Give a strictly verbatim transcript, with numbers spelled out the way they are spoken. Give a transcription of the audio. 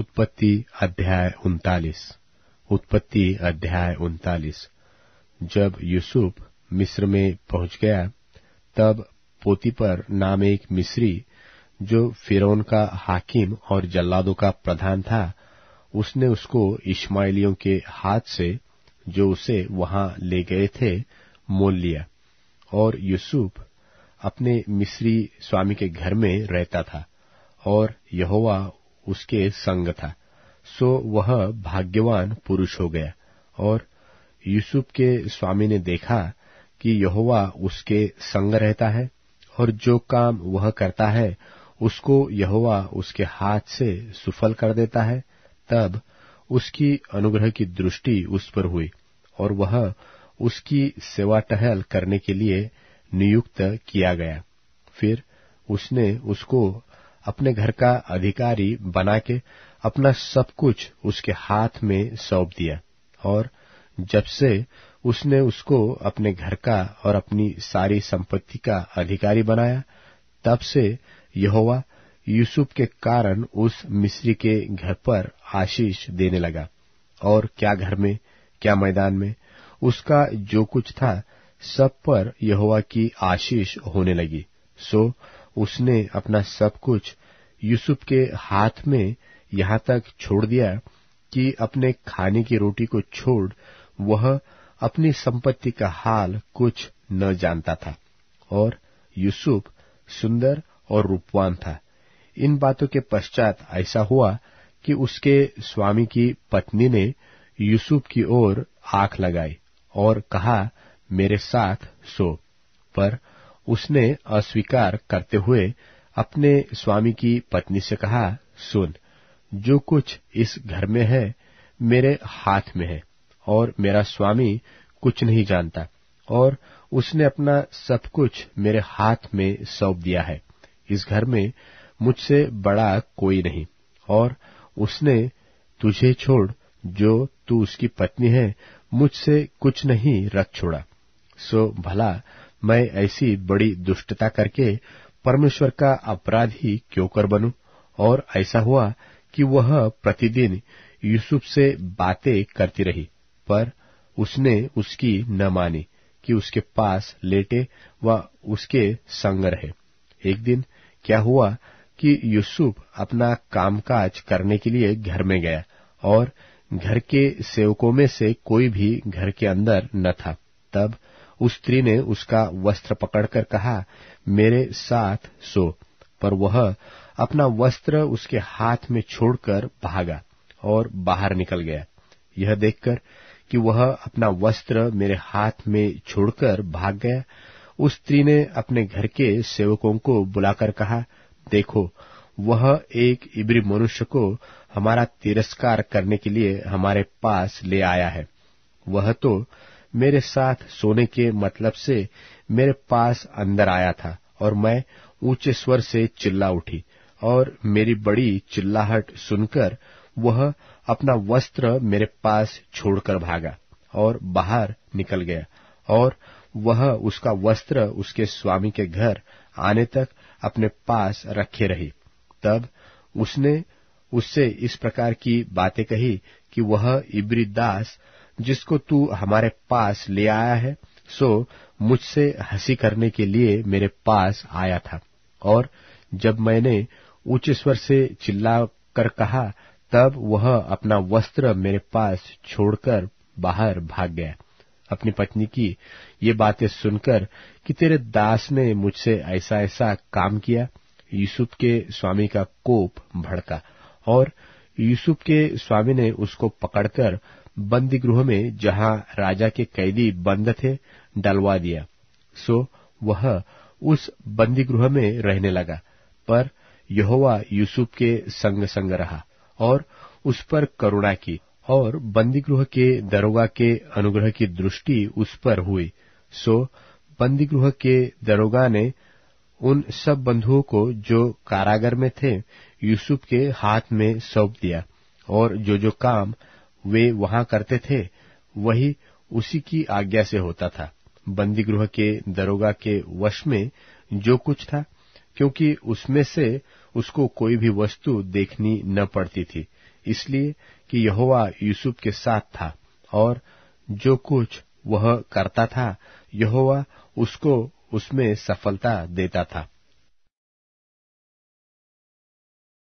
उत्पत्ति अध्याय उनतालीस उत्पत्ति अध्याय उनतालीस। जब यूसुफ मिस्र में पहुंच गया तब पोतीपर नाम एक मिस्री जो फिरौन का हाकिम और जल्लादों का प्रधान था, उसने उसको इश्माइलियों के हाथ से जो उसे वहां ले गए थे मोल लिया, और यूसुफ अपने मिस्री स्वामी के घर में रहता था और यहोवा उसके संग था, सो वह भाग्यवान पुरुष हो गया। और यूसुफ के स्वामी ने देखा कि यहोवा उसके संग रहता है और जो काम वह करता है उसको यहोवा उसके हाथ से सफल कर देता है। तब उसकी अनुग्रह की दृष्टि उस पर हुई और वह उसकी सेवा टहल करने के लिए नियुक्त किया गया। फिर उसने उसको अपने घर का अधिकारी बना के अपना सब कुछ उसके हाथ में सौंप दिया, और जब से उसने उसको अपने घर का और अपनी सारी संपत्ति का अधिकारी बनाया, तब से यहोवा यूसुफ के कारण उस मिस्री के घर पर आशीष देने लगा। और क्या घर में, क्या मैदान में, उसका जो कुछ था सब पर यहोवा की आशीष होने लगी। सो उसने अपना सब कुछ यूसुफ के हाथ में यहाँ तक छोड़ दिया कि अपने खाने की रोटी को छोड़ वह अपनी संपत्ति का हाल कुछ न जानता था। और यूसुफ सुंदर और रूपवान था। इन बातों के पश्चात ऐसा हुआ कि उसके स्वामी की पत्नी ने यूसुफ की ओर आंख लगाई और कहा, मेरे साथ सो। पर उसने अस्वीकार करते हुए अपने स्वामी की पत्नी से कहा, सुन, जो कुछ इस घर में है मेरे हाथ में है और मेरा स्वामी कुछ नहीं जानता, और उसने अपना सब कुछ मेरे हाथ में सौंप दिया है। इस घर में मुझसे बड़ा कोई नहीं, और उसने तुझे छोड़, जो तू उसकी पत्नी है, मुझसे कुछ नहीं रख छोड़ा। सो भला मैं ऐसी बड़ी दुष्टता करके परमेश्वर का अपराधी क्यों कर बनूं? और ऐसा हुआ कि वह प्रतिदिन यूसुफ से बातें करती रही, पर उसने उसकी न मानी कि उसके पास लेटे व उसके संग रहे। एक दिन क्या हुआ कि यूसुफ अपना कामकाज करने के लिए घर में गया, और घर के सेवकों में से कोई भी घर के अंदर न था। तब उस स्त्री ने उसका वस्त्र पकड़कर कहा, मेरे साथ सो। पर वह अपना वस्त्र उसके हाथ में छोड़कर भागा और बाहर निकल गया। यह देखकर कि वह अपना वस्त्र मेरे हाथ में छोड़कर भाग गया, उस स्त्री ने अपने घर के सेवकों को बुलाकर कहा, देखो, वह एक इब्री मनुष्य को हमारा तिरस्कार करने के लिए हमारे पास ले आया है। वह तो मेरे साथ सोने के मतलब से मेरे पास अंदर आया था, और मैं ऊंचे स्वर से चिल्ला उठी, और मेरी बड़ी चिल्लाहट सुनकर वह अपना वस्त्र मेरे पास छोड़कर भागा और बाहर निकल गया। और वह उसका वस्त्र उसके स्वामी के घर आने तक अपने पास रखे रही। तब उसने उससे इस प्रकार की बातें कही कि वह इब्री दास जिसको तू हमारे पास ले आया है, सो मुझसे हंसी करने के लिए मेरे पास आया था। और जब मैंने ऊंचे स्वर से चिल्ला कर कहा, तब वह अपना वस्त्र मेरे पास छोड़कर बाहर भाग गया। अपनी पत्नी की ये बातें सुनकर कि तेरे दास ने मुझसे ऐसा ऐसा काम किया, यूसुफ के स्वामी का कोप भड़का, और यूसुफ के स्वामी ने उसको पकड़कर बंदी गृह में, जहां राजा के कैदी बंद थे, डलवा दिया। सो वह उस बंदी गृह में रहने लगा। पर यहोवा यूसुफ के संग संग रहा और उस पर करुणा की, और बंदी गृह के दरोगा के अनुग्रह की दृष्टि उस पर हुई। सो बंदी गृह के दरोगा ने उन सब बंधुओं को जो कारागार में थे यूसुफ के हाथ में सौंप दिया, और जो जो काम वे वहां करते थे वही उसी की आज्ञा से होता था। बंदी गृह के दरोगा के वश में जो कुछ था, क्योंकि उसमें से उसको कोई भी वस्तु देखनी न पड़ती थी, इसलिए कि यहोवा यूसुफ के साथ था और जो कुछ वह करता था यहोवा उसको उसमें सफलता देता था।